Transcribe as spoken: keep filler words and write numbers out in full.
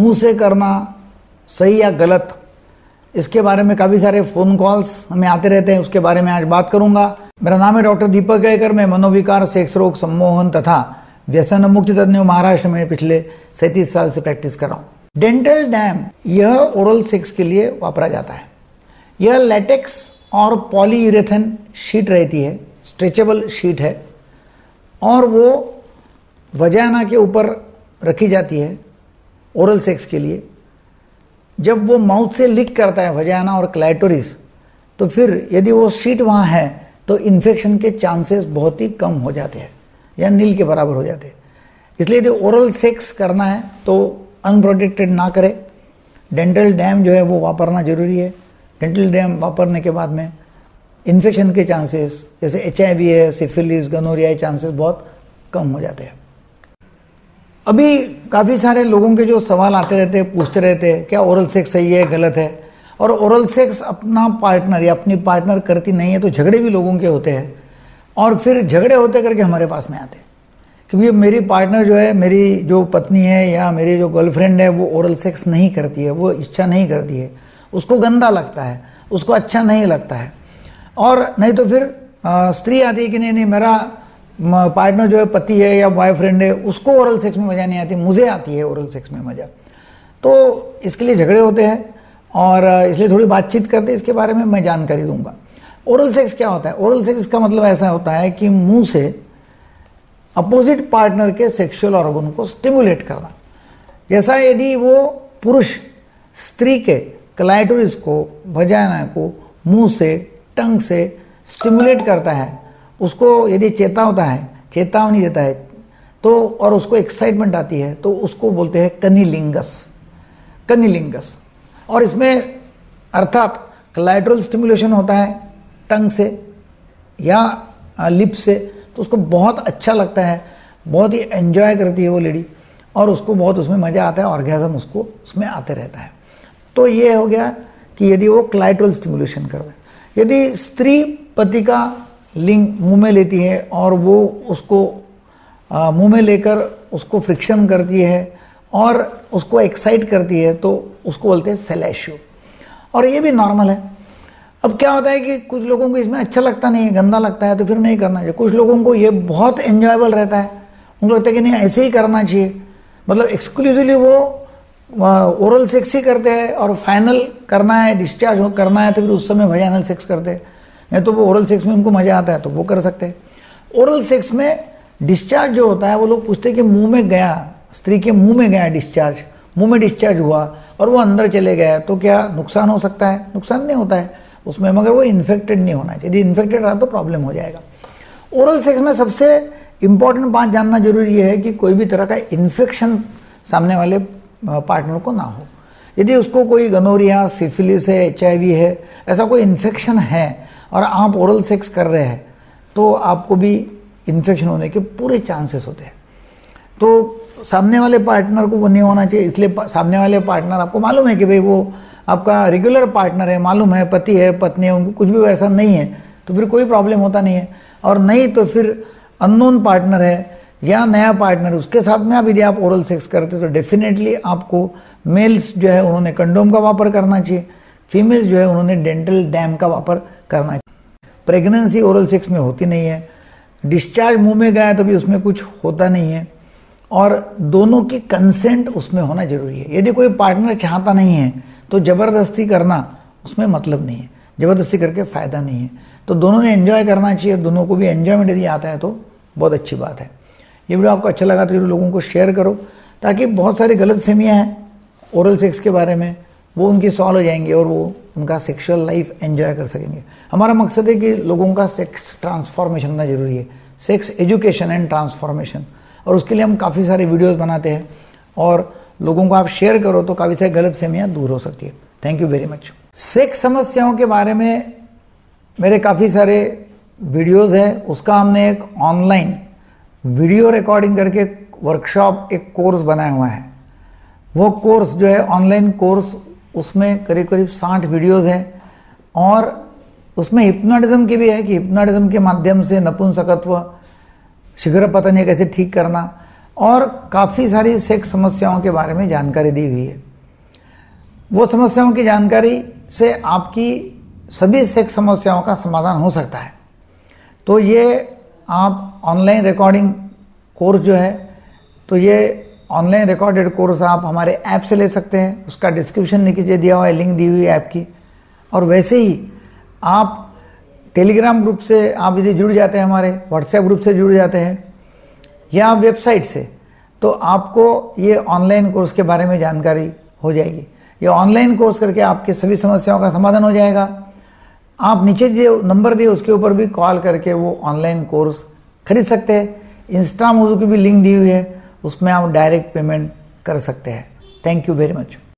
मुंह से करना सही या गलत, इसके बारे में काफ़ी सारे फ़ोन कॉल्स हमें आते रहते हैं, उसके बारे में आज बात करूंगा। मेरा नाम है डॉक्टर दीपक केलकर, मैं मनोविकार, सेक्स रोग, सम्मोहन तथा व्यसन मुक्त तज्ञ महाराष्ट्र में पिछले सैंतीस साल से प्रैक्टिस कर रहा हूँ। डेंटल डैम यह ओरल सेक्स के लिए वापरा जाता है। यह लेटेक्स और पॉलीयूरेथन शीट रहती है, स्ट्रेचेबल शीट है, और वो वजाना के ऊपर रखी जाती है ओरल सेक्स के लिए। जब वो माउथ से लीक करता है वजाना और क्लैटोरिस, तो फिर यदि वो शीट वहाँ है तो इन्फेक्शन के चांसेस बहुत ही कम हो जाते हैं या नील के बराबर हो जाते हैं। इसलिए यदि ओरल सेक्स करना है तो अनप्रोटेक्टेड ना करें। डेंटल डैम जो है वो वापरना ज़रूरी है। डेंटल डैम वापरने के बाद में इन्फेक्शन के चांसेस जैसे एच आई वी है, सिफिलिस, गनोरिया, चांसेस बहुत कम हो जाते हैं। अभी काफ़ी सारे लोगों के जो सवाल आते रहते हैं, पूछते रहते हैं क्या ओरल सेक्स सही है गलत है, और ओरल सेक्स अपना पार्टनर या अपनी पार्टनर करती नहीं है तो झगड़े भी लोगों के होते हैं, और फिर झगड़े होते करके हमारे पास में आते हैं क्योंकि मेरी पार्टनर जो है, मेरी जो पत्नी है या मेरी जो गर्लफ्रेंड है, वो ओरल सेक्स नहीं करती है, वो इच्छा नहीं करती है, उसको गंदा लगता है, उसको अच्छा नहीं लगता है। और नहीं तो फिर आ, स्त्री आती है कि नहीं नहीं मेरा पार्टनर जो है, पति है या बॉयफ्रेंड है, उसको ओरल सेक्स में मज़ा नहीं आती, मुझे आती है ओरल सेक्स में मज़ा। तो इसके लिए झगड़े होते हैं और इसलिए थोड़ी बातचीत करते हैं। इसके बारे में मैं जानकारी दूंगा। ओरल सेक्स क्या होता है? ओरल सेक्स का मतलब ऐसा होता है कि मुंह से अपोजिट पार्टनर के सेक्सुअल ऑर्गन को स्टिमुलेट करना। जैसा यदि वो पुरुष स्त्री के क्लाइटोरिस को, वजाना को मुंह से, टंग से स्टिमुलेट करता है, उसको यदि चेता होता है, चेतावनी देता है तो, और उसको एक्साइटमेंट आती है तो उसको बोलते हैं कनिलिंगस, कनिलिंगस। और इसमें अर्थात क्लाइटोरल स्टिमुलेशन होता है टंग से या लिप से, तो उसको बहुत अच्छा लगता है, बहुत ही एंजॉय करती है वो लेडी और उसको बहुत उसमें मज़ा आता है, ऑर्गेजम उसको उसमें आते रहता है। तो ये हो गया कि यदि वो क्लाइटोरल स्टिमुलेशन कर रहे, यदि स्त्री पति का लिंग मुंह में लेती है और वो उसको मुंह में लेकर उसको फ्रिक्शन करती है और उसको एक्साइट करती है तो उसको बोलते हैं फेलेशियो, और ये भी नॉर्मल है। अब क्या होता है कि कुछ लोगों को इसमें अच्छा लगता नहीं है, गंदा लगता है तो फिर नहीं करना चाहिए। कुछ लोगों को ये बहुत एंजॉयबल रहता है, उनको लगता है कि नहीं ऐसे ही करना चाहिए, मतलब एक्सक्लूसिवली वो ओरल सेक्स ही करते हैं और फाइनल करना है, डिस्चार्ज करना है तो फिर उस समय वजाइनल सेक्स करते हैं, नहीं तो वो ओरल सेक्स में उनको मज़ा आता है तो वो कर सकते हैं। ओरल सेक्स में डिस्चार्ज जो होता है, वो लोग पूछते हैं कि मुंह में गया, स्त्री के मुंह में गया डिस्चार्ज, मुंह में डिस्चार्ज हुआ और वो अंदर चले गया तो क्या नुकसान हो सकता है? नुकसान नहीं होता है उसमें, मगर वो इन्फेक्टेड नहीं होना चाहिए। यदि इन्फेक्टेड रहा तो प्रॉब्लम हो जाएगा। ओरल सेक्स में सबसे इम्पॉर्टेंट बात जानना जरूरी है कि कोई भी तरह का इन्फेक्शन सामने वाले पार्टनर को ना हो। यदि उसको कोई गनोरिया, सिफिलिस है, एच आई वी है, ऐसा कोई इन्फेक्शन है और आप ओरल सेक्स कर रहे हैं तो आपको भी इन्फेक्शन होने के पूरे चांसेस होते हैं। तो सामने वाले पार्टनर को वो नहीं होना चाहिए, इसलिए सामने वाले पार्टनर आपको मालूम है कि भाई वो आपका रेगुलर पार्टनर है, मालूम है पति है, पत्नी है, उनको कुछ भी वैसा नहीं है तो फिर कोई प्रॉब्लम होता नहीं है। और नहीं तो फिर अननोन पार्टनर है या नया पार्टनर, उसके साथ में आप यदि आप ओरल सेक्स करते हो तो डेफिनेटली आपको मेल्स जो है उन्होंने कंडोम का वापर करना चाहिए, फीमेल्स जो है उन्होंने डेंटल डैम का वापर करना चाहिए। प्रेगनेंसी ओरल सेक्स में होती नहीं है, डिस्चार्ज मुंह में गया तो भी उसमें कुछ होता नहीं है, और दोनों की कंसेंट उसमें होना जरूरी है। यदि कोई पार्टनर चाहता नहीं है तो ज़बरदस्ती करना उसमें मतलब नहीं है, ज़बरदस्ती करके फ़ायदा नहीं है। तो दोनों ने एंजॉय करना चाहिए, दोनों को भी एंजॉयमेंट यदि आता है तो बहुत अच्छी बात है। ये वीडियो आपको अच्छा लगा तो जरूर लोगों को शेयर करो, ताकि बहुत सारी गलतफहमियाँ हैं ओरल सेक्स के बारे में, वो उनकी सॉल्व हो जाएंगी और वो उनका सेक्सुअल लाइफ एंजॉय कर सकेंगे। हमारा मकसद है कि लोगों का सेक्स ट्रांसफॉर्मेशन होना जरूरी है, सेक्स एजुकेशन एंड ट्रांसफॉर्मेशन, और उसके लिए हम काफ़ी सारे वीडियोस बनाते हैं और लोगों को आप शेयर करो तो काफ़ी सारी गलतफहमियां दूर हो सकती है। Thank you very much. Sex समस्याओं के बारे में मेरे काफ़ी सारे वीडियोस हैं, उसका हमने एक ऑनलाइन वीडियो रिकॉर्डिंग करके वर्कशॉप, एक कोर्स बनाया हुआ है। वो कोर्स जो है ऑनलाइन कोर्स, उसमें करीब करीब साठ वीडियोज़ हैं और उसमें हिप्नोटिज्म की भी है कि हिप्नोटिज्म के माध्यम से नपुंसकत्व, शीघ्र पतन ये कैसे ठीक करना, और काफ़ी सारी सेक्स समस्याओं के बारे में जानकारी दी हुई है। वो समस्याओं की जानकारी से आपकी सभी सेक्स समस्याओं का समाधान हो सकता है। तो ये आप ऑनलाइन रिकॉर्डिंग कोर्स जो है, तो ये ऑनलाइन रिकॉर्डेड कोर्स आप हमारे ऐप से ले सकते हैं। उसका डिस्क्रिप्शन नीचे दिया हुआ है, लिंक दी हुई है ऐप की। और वैसे ही आप टेलीग्राम ग्रुप से आप यदि जुड़ जाते हैं, हमारे व्हाट्सएप ग्रुप से जुड़ जाते हैं या वेबसाइट से, तो आपको ये ऑनलाइन कोर्स के बारे में जानकारी हो जाएगी। ये ऑनलाइन कोर्स करके आपके सभी समस्याओं का समाधान हो जाएगा। आप नीचे जो नंबर दिए उसके ऊपर भी कॉल करके वो ऑनलाइन कोर्स खरीद सकते हैं। इंस्टा मोजू की भी लिंक दी हुई है, उसमें आप डायरेक्ट पेमेंट कर सकते हैं। Thank you very much.